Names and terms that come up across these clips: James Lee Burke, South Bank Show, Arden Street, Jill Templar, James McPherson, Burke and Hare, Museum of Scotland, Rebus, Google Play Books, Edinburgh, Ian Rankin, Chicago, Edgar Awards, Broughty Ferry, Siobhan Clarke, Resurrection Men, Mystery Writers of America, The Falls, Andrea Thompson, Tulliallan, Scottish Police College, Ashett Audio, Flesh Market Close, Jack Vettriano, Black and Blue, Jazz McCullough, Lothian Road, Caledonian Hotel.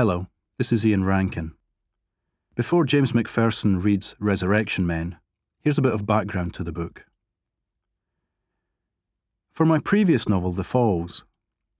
Hello, this is Ian Rankin. Before James McPherson reads Resurrection Men, here's a bit of background to the book. For my previous novel, The Falls,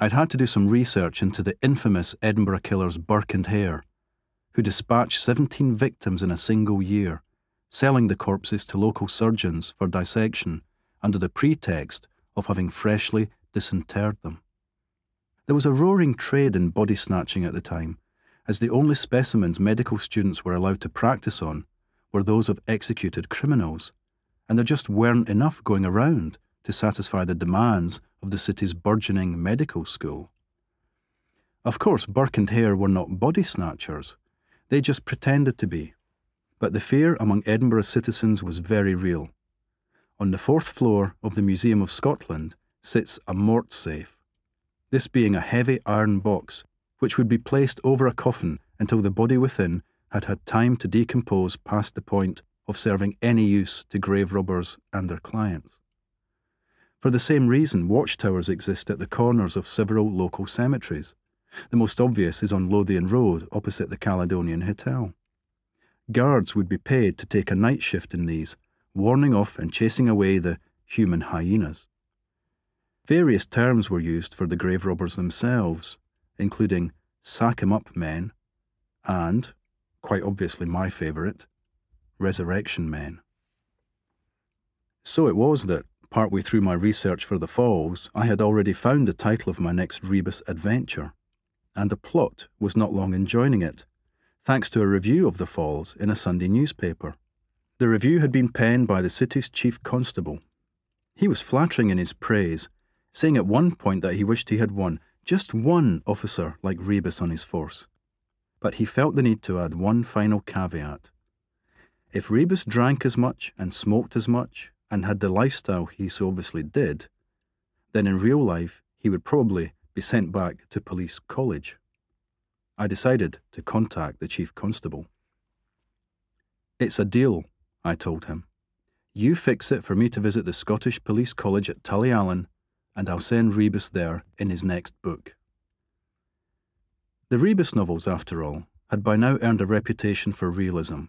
I'd had to do some research into the infamous Edinburgh killers Burke and Hare, who dispatched 17 victims in a single year, selling the corpses to local surgeons for dissection under the pretext of having freshly disinterred them. There was a roaring trade in body snatching at the time, as the only specimens medical students were allowed to practice on were those of executed criminals, and there just weren't enough going around to satisfy the demands of the city's burgeoning medical school. Of course, Burke and Hare were not body snatchers, they just pretended to be, but the fear among Edinburgh's citizens was very real. On the fourth floor of the Museum of Scotland sits a mort safe, this being a heavy iron box which would be placed over a coffin until the body within had had time to decompose past the point of serving any use to grave robbers and their clients. For the same reason, watchtowers exist at the corners of several local cemeteries. The most obvious is on Lothian Road, opposite the Caledonian Hotel. Guards would be paid to take a night shift in these, warning off and chasing away the human hyenas. Various terms were used for the grave robbers themselves, including sack-em-up men and, quite obviously my favourite, resurrection men. So it was that, partway through my research for The Falls, I had already found the title of my next Rebus adventure, and a plot was not long in joining it, thanks to a review of The Falls in a Sunday newspaper. The review had been penned by the city's chief constable. He was flattering in his praise, saying at one point that he wished he had won just one officer like Rebus on his force. But he felt the need to add one final caveat. If Rebus drank as much and smoked as much and had the lifestyle he so obviously did, then in real life he would probably be sent back to police college. I decided to contact the chief constable. "It's a deal," I told him. "You fix it for me to visit the Scottish Police College at Tulliallan, and I'll send Rebus there in his next book." The Rebus novels, after all, had by now earned a reputation for realism,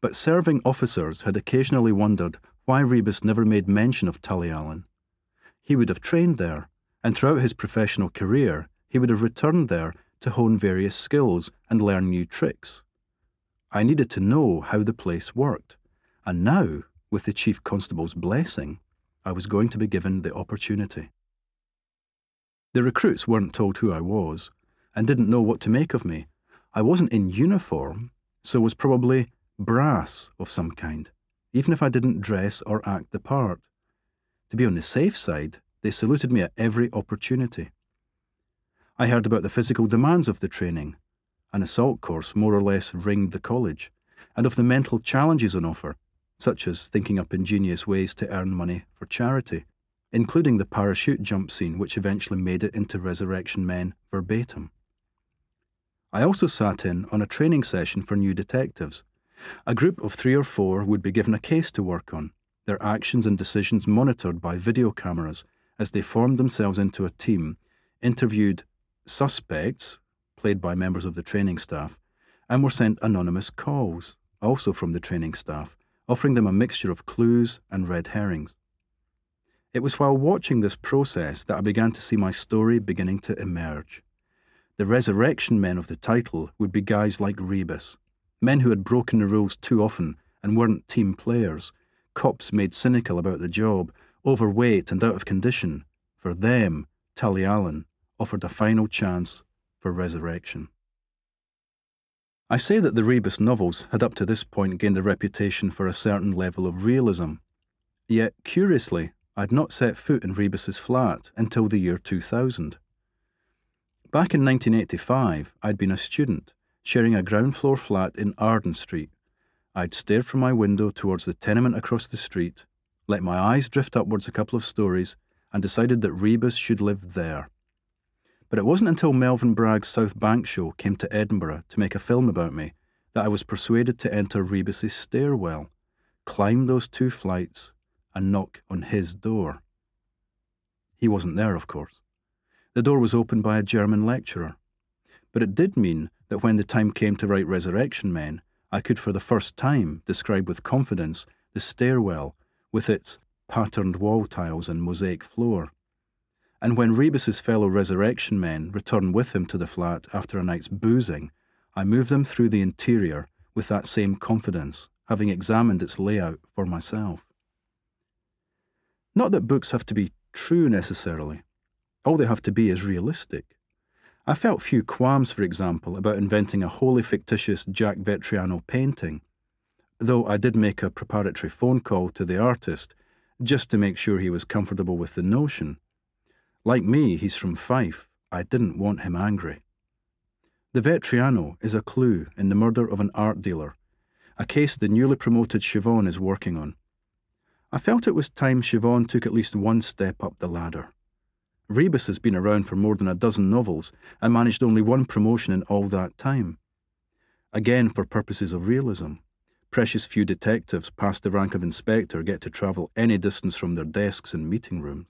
but serving officers had occasionally wondered why Rebus never made mention of Tulliallan. He would have trained there, and throughout his professional career, he would have returned there to hone various skills and learn new tricks. I needed to know how the place worked, and now, with the chief constable's blessing, I was going to be given the opportunity. The recruits weren't told who I was, and didn't know what to make of me. I wasn't in uniform, so was probably brass of some kind, even if I didn't dress or act the part. To be on the safe side, they saluted me at every opportunity. I heard about the physical demands of the training. An assault course more or less ringed the college, and of the mental challenges on offer, such as thinking up ingenious ways to earn money for charity, including the parachute jump scene which eventually made it into Resurrection Men verbatim. I also sat in on a training session for new detectives. A group of 3 or 4 would be given a case to work on, their actions and decisions monitored by video cameras as they formed themselves into a team, interviewed suspects, played by members of the training staff, and were sent anonymous calls, also from the training staff, offering them a mixture of clues and red herrings. It was while watching this process that I began to see my story beginning to emerge. The resurrection men of the title would be guys like Rebus, men who had broken the rules too often and weren't team players, cops made cynical about the job, overweight and out of condition. For them, Tulliallan offered a final chance for resurrection. I say that the Rebus novels had up to this point gained a reputation for a certain level of realism. Yet, curiously, I had not set foot in Rebus's flat until the year 2000. Back in 1985, I'd been a student, sharing a ground floor flat in Arden Street. I'd stared from my window towards the tenement across the street, let my eyes drift upwards a couple of stories, and decided that Rebus should live there. But it wasn't until Melvyn Bragg's South Bank Show came to Edinburgh to make a film about me that I was persuaded to enter Rebus's stairwell, climb those 2 flights, and knock on his door. He wasn't there, of course. The door was opened by a German lecturer. but it did mean that when the time came to write Resurrection Men, I could for the first time describe with confidence the stairwell with its patterned wall tiles and mosaic floor. And when Rebus's fellow Resurrection Men return with him to the flat after a night's boozing, I move them through the interior with that same confidence, having examined its layout for myself. Not that books have to be true necessarily. All they have to be is realistic. I felt few qualms, for example, about inventing a wholly fictitious Jack Vettriano painting, though I did make a preparatory phone call to the artist just to make sure he was comfortable with the notion. Like me, he's from Fife. I didn't want him angry. The Vettriano is a clue in the murder of an art dealer, a case the newly promoted Siobhan is working on. I felt it was time Siobhan took at least one step up the ladder. Rebus has been around for more than a dozen novels and managed only one promotion in all that time. Again, for purposes of realism, precious few detectives past the rank of inspector get to travel any distance from their desks and meeting rooms.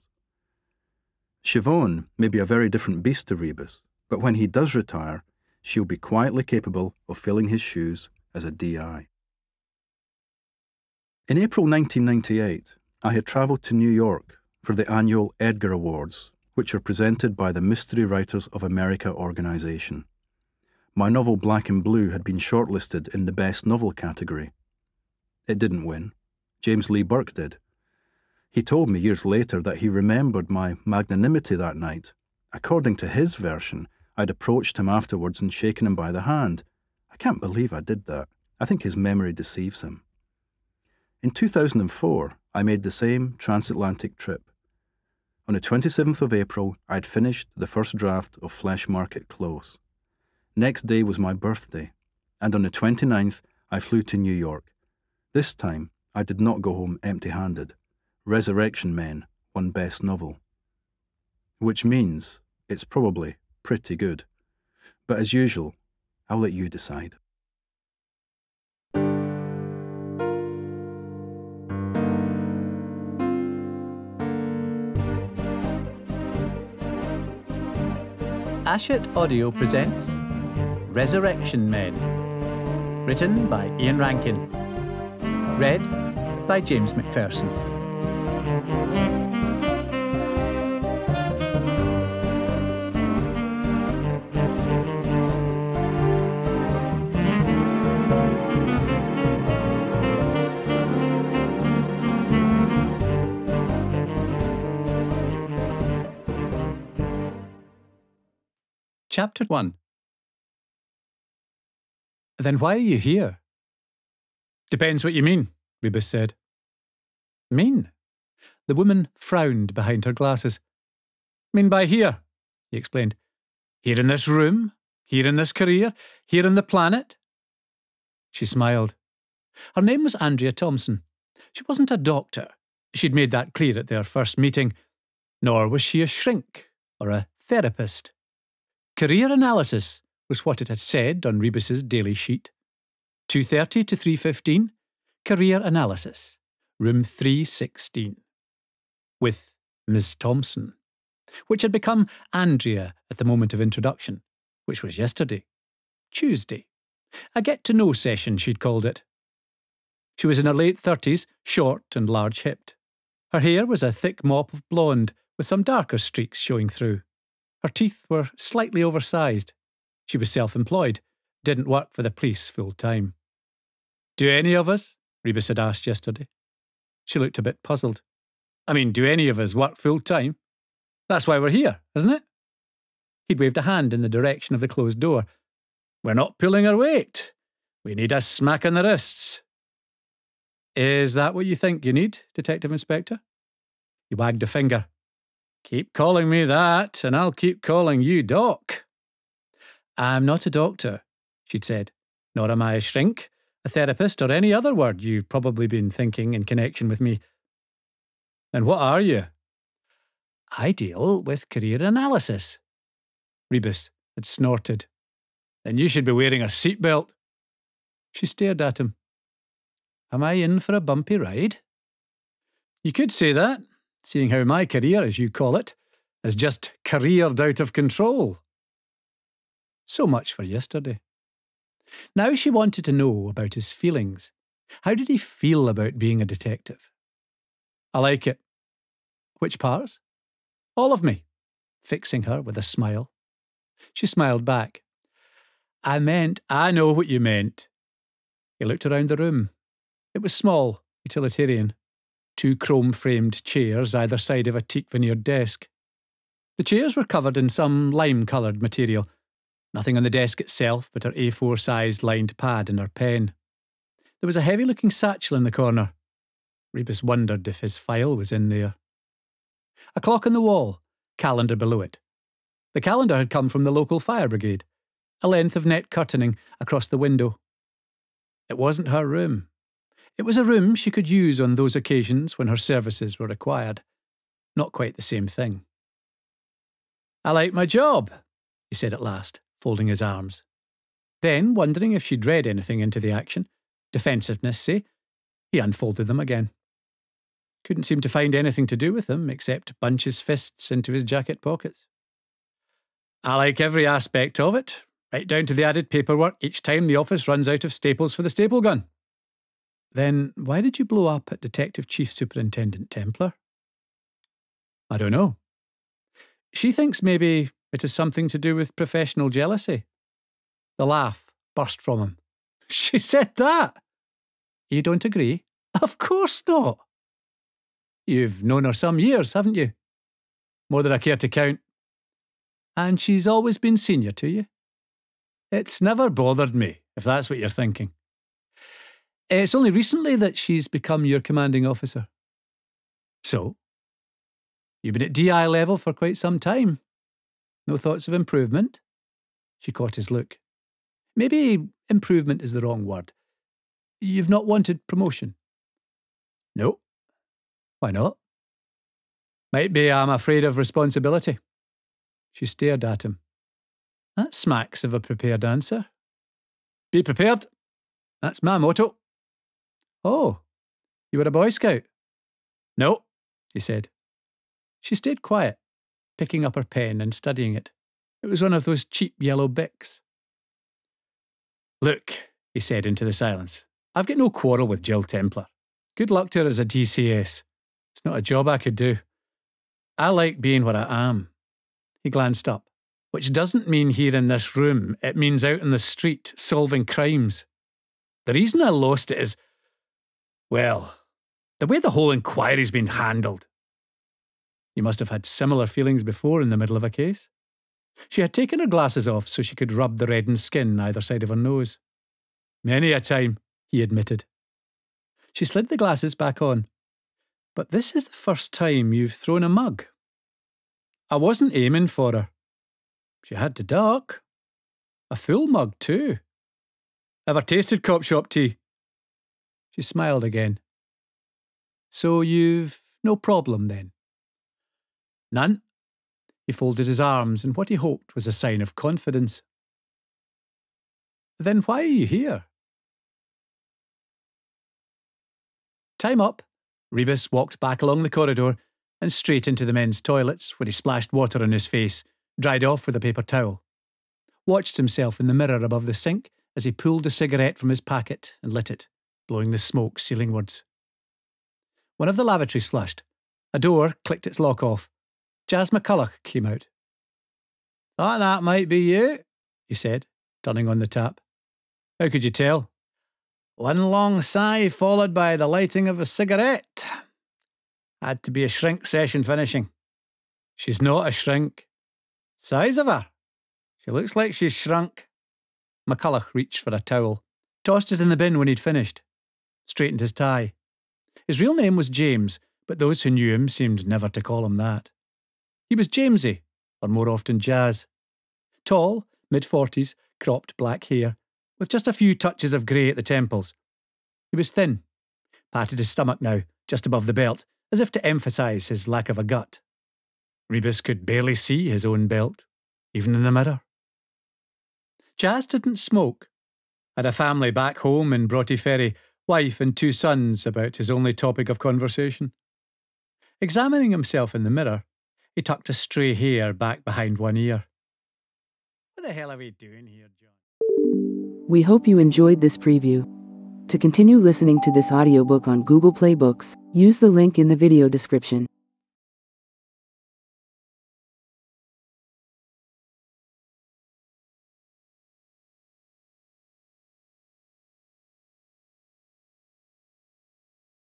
Siobhan may be a very different beast to Rebus, but when he does retire, she'll be quietly capable of filling his shoes as a DI. In April 1998, I had travelled to New York for the annual Edgar Awards, which are presented by the Mystery Writers of America organisation. My novel Black and Blue had been shortlisted in the Best Novel category. It didn't win. James Lee Burke did. He told me years later that he remembered my magnanimity that night. According to his version, I'd approached him afterwards and shaken him by the hand. I can't believe I did that. I think his memory deceives him. In 2004, I made the same transatlantic trip. On the 27th of April, I'd finished the first draft of Flesh Market Close. Next day was my birthday, and on the 29th, I flew to New York. This time, I did not go home empty-handed. Resurrection Men won Best Novel. Which means it's probably pretty good. But as usual, I'll let you decide. Ashett Audio presents Resurrection Men, written by Ian Rankin, read by James McPherson. Chapter 1. Then why are you here? Depends what you mean, Rebus said. Mean? The woman frowned behind her glasses. Mean by here, he explained. Here in this room, here in this career, here on the planet. She smiled. Her name was Andrea Thompson. She wasn't a doctor. She'd made that clear at their first meeting. Nor was she a shrink or a therapist. Career analysis was what it had said on Rebus's daily sheet. 2:30 to 3:15, career analysis, room 316. With Miss Thompson, which had become Andrea at the moment of introduction, which was yesterday, Tuesday. A get-to-know session, she'd called it. She was in her late 30s, short and large-hipped. Her hair was a thick mop of blonde, with some darker streaks showing through. Her teeth were slightly oversized. She was self-employed, didn't work for the police full-time. Do any of us? Rebus had asked yesterday. She looked a bit puzzled. I mean, do any of us work full-time? That's why we're here, isn't it? He'd waved a hand in the direction of the closed door. We're not pulling our weight. We need a smack on the wrists. Is that what you think you need, Detective Inspector? He wagged a finger. Keep calling me that, and I'll keep calling you Doc. I'm not a doctor, she'd said. Nor am I a shrink, a therapist, or any other word you've probably been thinking in connection with me. And what are you? I deal with career analysis. Rebus had snorted. Then you should be wearing a seatbelt. She stared at him. Am I in for a bumpy ride? You could say that. Seeing how my career, as you call it, is just careered out of control. So much for yesterday. Now she wanted to know about his feelings. How did he feel about being a detective? I like it. Which parts? All of me. Fixing her with a smile. She smiled back. I meant, I know what you meant. He looked around the room. It was small, utilitarian. Two chrome-framed chairs either side of a teak veneered desk. The chairs were covered in some lime-coloured material. Nothing on the desk itself but her A4-sized lined pad and her pen. There was a heavy-looking satchel in the corner. Rebus wondered if his file was in there. A clock on the wall, calendar below it. The calendar had come from the local fire brigade. A length of net curtaining across the window. It wasn't her room. It was a room she could use on those occasions when her services were required. Not quite the same thing. I like my job, he said at last, folding his arms. Then, wondering if she'd read anything into the action, defensiveness, say, he unfolded them again. Couldn't seem to find anything to do with them except bunch his fists into his jacket pockets. I like every aspect of it, right down to the added paperwork each time the office runs out of staples for the staple gun. Then why did you blow up at Detective Chief Superintendent Templar? I don't know. She thinks maybe it is something to do with professional jealousy. The laugh burst from him. She said that! You don't agree? Of course not! You've known her some years, haven't you? More than I care to count. And she's always been senior to you? It's never bothered me, if that's what you're thinking. It's only recently that she's become your commanding officer. So? You've been at DI level for quite some time. No thoughts of improvement? She caught his look. Maybe improvement is the wrong word. You've not wanted promotion? No. Why not? Might be I'm afraid of responsibility. She stared at him. That smacks of a prepared answer. Be prepared. That's my motto. Oh, you were a Boy Scout? No, he said. She stayed quiet, picking up her pen and studying it. It was one of those cheap yellow Bics. Look, he said into the silence, I've got no quarrel with Jill Templar. Good luck to her as a DCS. It's not a job I could do. I like being where I am. He glanced up. Which doesn't mean here in this room, it means out in the street, solving crimes. The reason I lost it is, well, the way the whole inquiry's been handled. You must have had similar feelings before in the middle of a case. She had taken her glasses off so she could rub the reddened skin either side of her nose. Many a time, he admitted. She slid the glasses back on. But this is the first time you've thrown a mug. I wasn't aiming for her. She had to duck. A full mug too. Ever tasted cop shop tea? She smiled again. So you've no problem then? None. He folded his arms in what he hoped was a sign of confidence. Then why are you here? Time up. Rebus walked back along the corridor and straight into the men's toilets where he splashed water on his face. Dried off with a paper towel. Watched himself in the mirror above the sink as he pulled a cigarette from his packet and lit it, blowing the smoke ceilingwards. One of the lavatories slushed. A door clicked its lock off. Jazz McCullough came out. "Thought that might be you," he said, turning on the tap. "How could you tell?" "One long sigh followed by the lighting of a cigarette. Had to be a shrink session finishing." "She's not a shrink." "Size of her. She looks like she's shrunk." McCullough reached for a towel, tossed it in the bin when he'd finished, straightened his tie. His real name was James, but those who knew him seemed never to call him that. He was Jamesy, or more often Jazz. Tall, mid-40s, cropped black hair, with just a few touches of grey at the temples. He was thin, patted his stomach now, just above the belt, as if to emphasise his lack of a gut. Rebus could barely see his own belt, even in the mirror. Jazz didn't smoke. Had a family back home in Broughty Ferry, wife and two sons, about his only topic of conversation. Examining himself in the mirror, he tucked a stray hair back behind one ear. What the hell are we doing here, John? We hope you enjoyed this preview. To continue listening to this audiobook on Google Play Books, use the link in the video description.